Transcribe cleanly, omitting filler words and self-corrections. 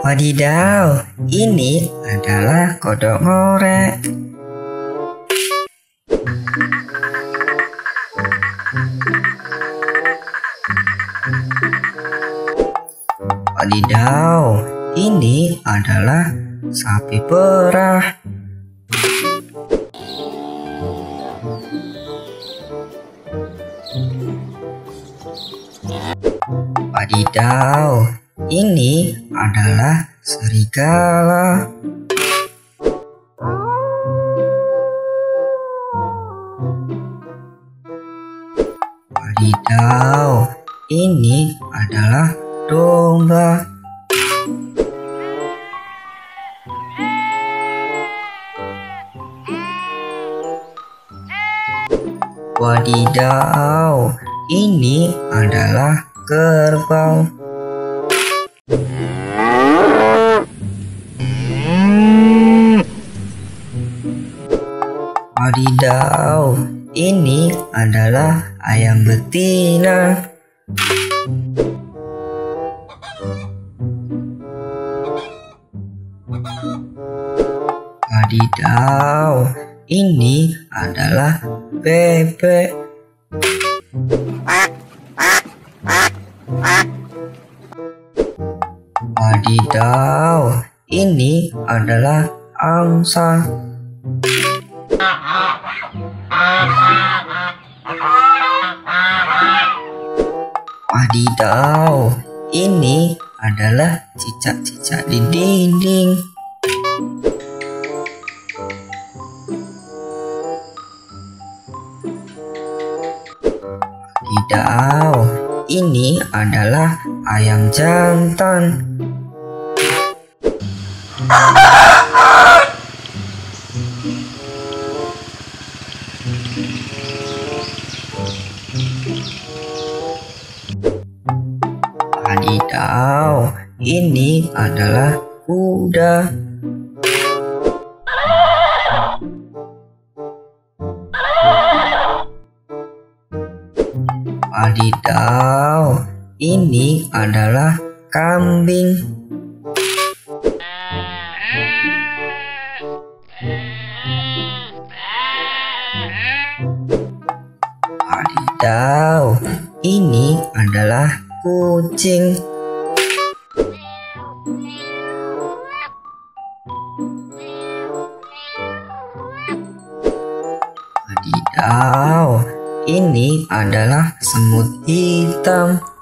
Wadidaw, ini adalah kodok ngorek. Wadidaw, ini adalah sapi perah. Wadidaw, ini adalah serigala. Wadidaw, ini adalah domba. Wadidaw, ini adalah kerbau. Wadidaw, ini adalah ayam betina. Wadidaw, ini adalah bebek. Wadidaw, ini adalah angsa. Wadidaw, ini adalah cicak-cicak di dinding. Wadidaw, ini adalah ayam jantan. Wadidaw, ini adalah kuda. Wadidaw, ini adalah kambing. Wadidaw, ini adalah kucing. Wadidaw, ini adalah semut hitam.